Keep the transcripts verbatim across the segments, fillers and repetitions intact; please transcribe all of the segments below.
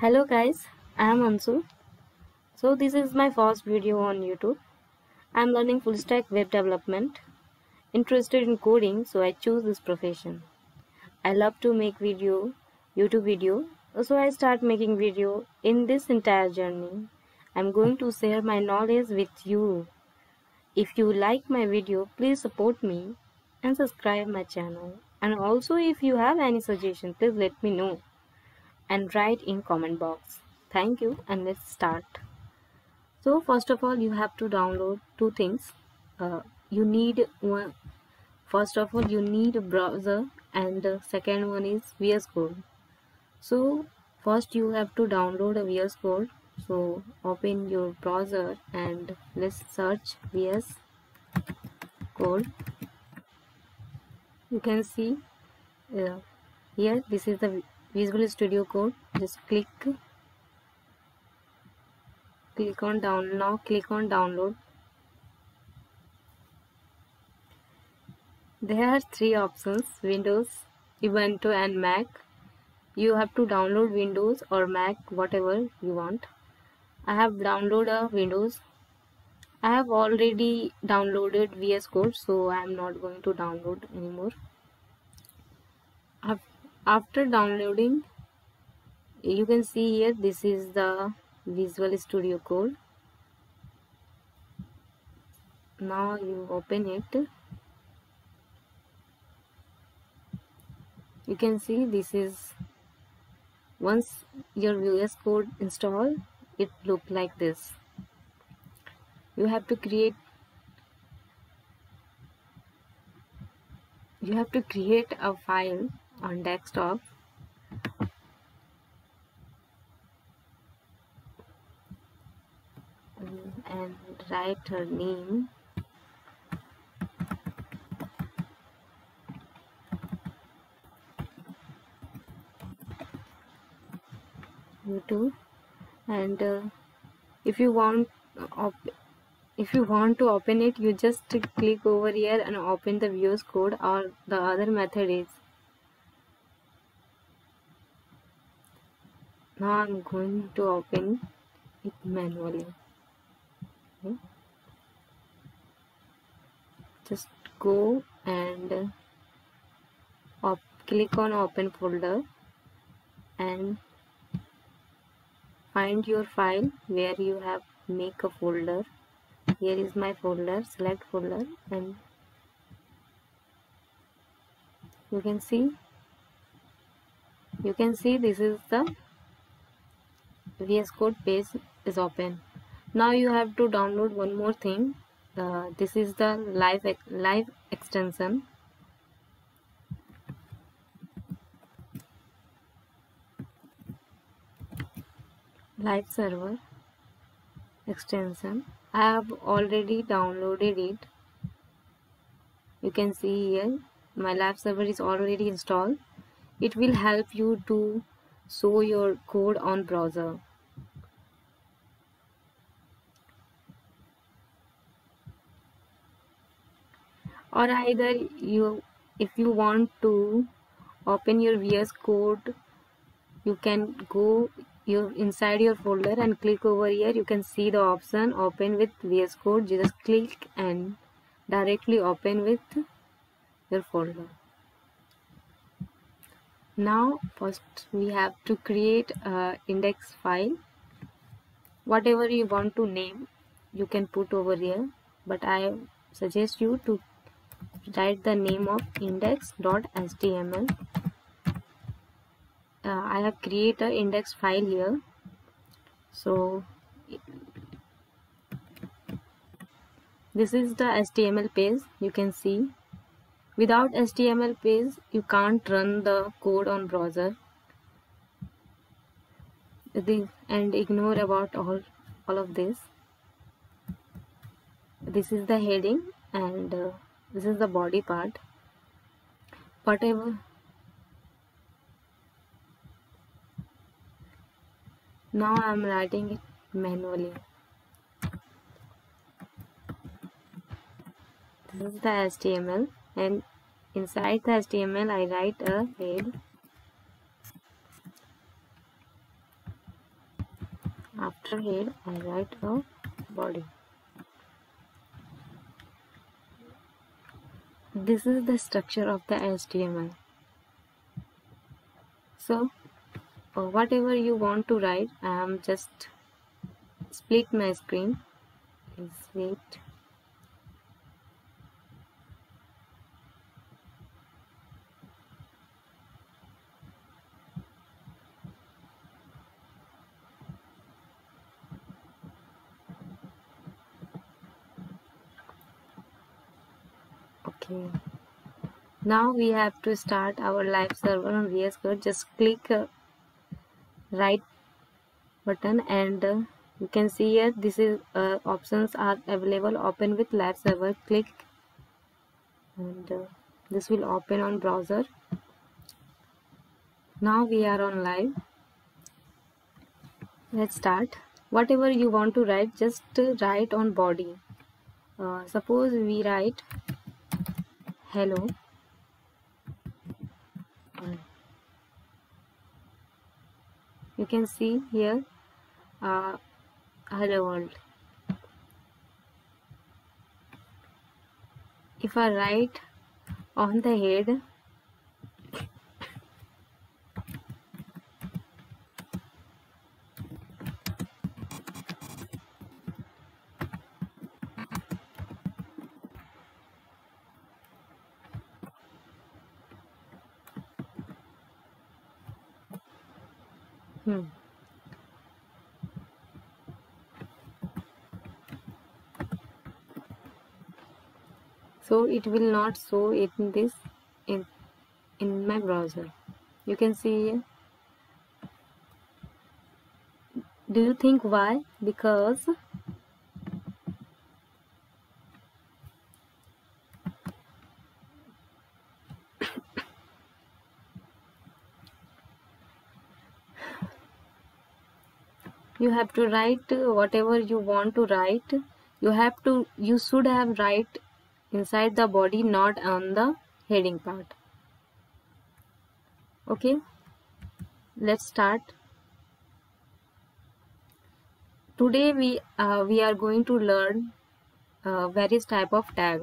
Hello guys, I am Anshu. So this is my first video on YouTube. I am learning full stack web development, interested in coding, so I choose this profession. I love to make video, YouTube video, so I start making video. In this entire journey, I am going to share my knowledge with you. If you like my video, please support me and subscribe my channel. And also if you have any suggestion, please let me know and write in comment box. Thank you, and let's start. So first of all, you have to download two things. Uh, you need one. First of all, you need a browser, and the second one is V S Code. So first you have to download a V S Code. So open your browser and let's search V S Code. You can see uh, here this is the Visual Studio Code. Just click click on down now click on download. There are three options: Windows, Ubuntu and Mac. You have to download Windows or Mac, whatever you want. I have downloaded Windows. I have already downloaded V S Code, so I am not going to download anymore. After downloading, you can see here this is the Visual Studio Code. Now you open it. You can see this is, once your V S Code installed, it look like this. You have to create you have to create a file on desktop. Um, and write her name. YouTube. And uh, if you want if you want to open it, you just click over here and open the V S Code, or the other method is. Now I'm going to open it manually. Okay. Just go and op click on open folder and find your file where you have make a folder. Here is my folder. Select folder and you can see you can see this is the V S Code page is open. Now you have to download one more thing. Uh, this is the live live extension. Live Server extension. I have already downloaded it. You can see here my Live Server is already installed. It will help you to show your code on browser. Or either you, if you want to open your V S Code, you can go You're inside your folder and click over here. You can see the option open with V S Code. You just click and directly open with your folder. Now first we have to create a index file. Whatever you want to name, you can put over here, but I suggest you to write the name of index dot H T M L. Uh, I have created an index file here. So this is the H T M L page. You can see without H T M L page you can't run the code on browser. And ignore about all all of this. This is the heading and uh, this is the body part. Whatever. Now I am writing it manually. This is the H T M L, and inside the H T M L I write a head After here I write a body. This is the structure of the H T M L. So whatever you want to write, I am just split my screen. Wait. Okay. Now we have to start our live server on V S Code. Just click uh, right button and uh, you can see here this is uh, options are available. Open with live server, click, and uh, this will open on browser. Now we are on live. Let's start. Whatever you want to write, just uh, write on body. Uh, suppose we write hello. You can see here uh, hello world. If I write on the head, Hmm. So it will not show it in this in in my browser. You can see here. Do you think why? Because you have to write whatever you want to write. You have to you should have write inside the body, not on the heading part. Okay, let's start. Today we uh, we are going to learn uh, various type of tag.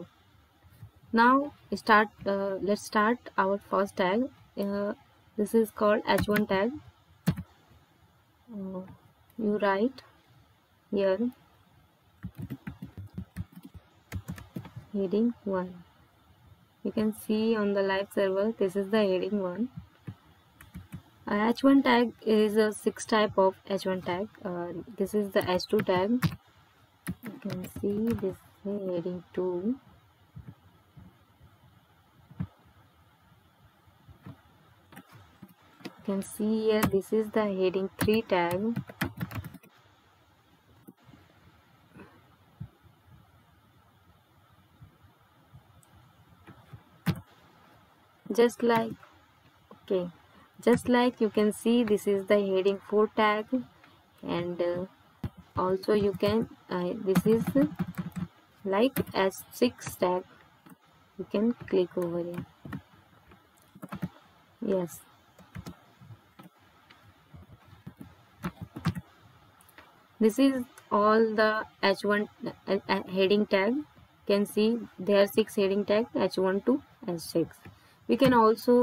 Now start uh, let's start our first tag. Uh, this is called H one tag. uh, You write here heading one. You can see on the live server this is the heading one. Uh, H one tag is a sixth type of H one tag. Uh, this is the H two tag. You can see this is heading two. You can see here this is the heading three tag. Just like okay just like you can see this is the heading four tag, and uh, also you can uh, this is uh, like H six tag. You can click over here. Yes, this is all the H one uh, uh, heading tag. You can see there are six heading tag, H one to H six. We can also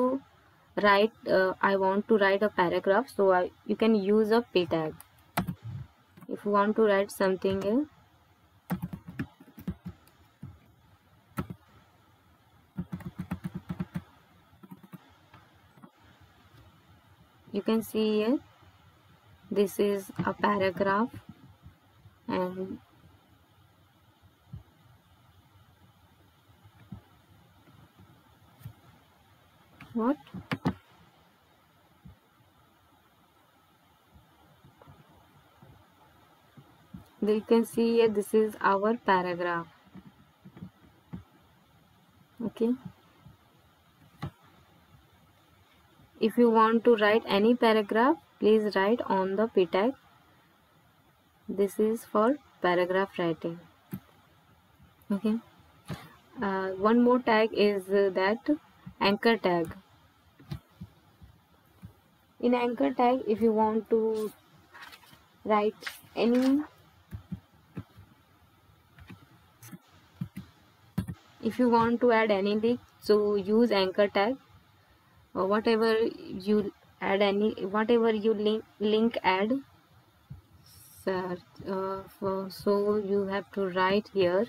write uh, I want to write a paragraph, so I, you can use a p tag. If you want to write something else, you can see here this is a paragraph, and what you can see here this is our paragraph. Okay, if you want to write any paragraph, please write on the p tag. This is for paragraph writing. Okay, uh, one more tag is uh, that anchor tag. In anchor tag, if you want to write any, if you want to add anything, so use anchor tag or whatever you add, any whatever you link link add. So, uh, for, so you have to write here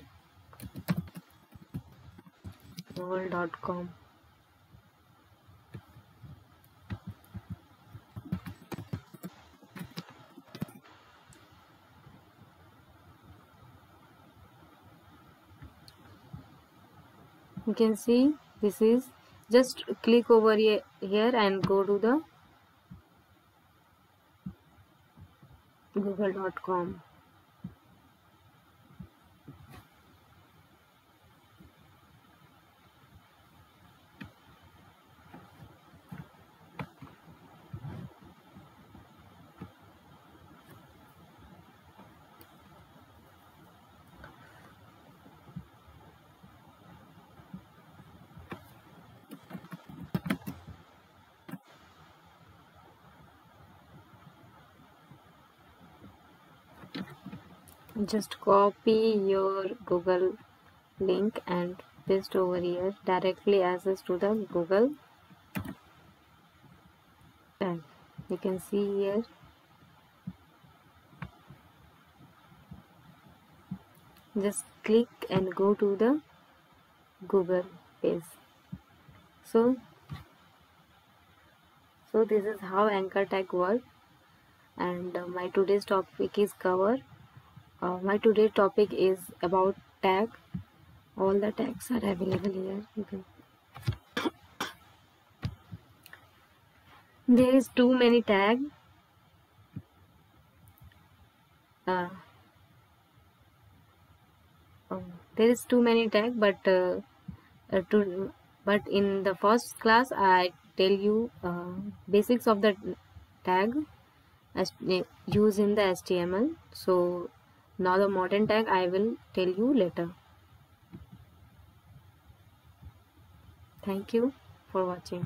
google dot com. You can see this is, just click over here, here and go to the google dot com. Just copy your Google link and paste over here, directly access to the Google. And you can see here, just click and go to the Google page. So, so this is how anchor tag works, and my today's topic is covered. Uh, my today's topic is about tag. All the tags are available here. Okay. There is too many tag. Uh, oh, there is too many tag, but uh, uh, to, but in the first class I tell you uh, basics of the tag as used in the H T M L. So now the modern tag I will tell you later. Thank you for watching.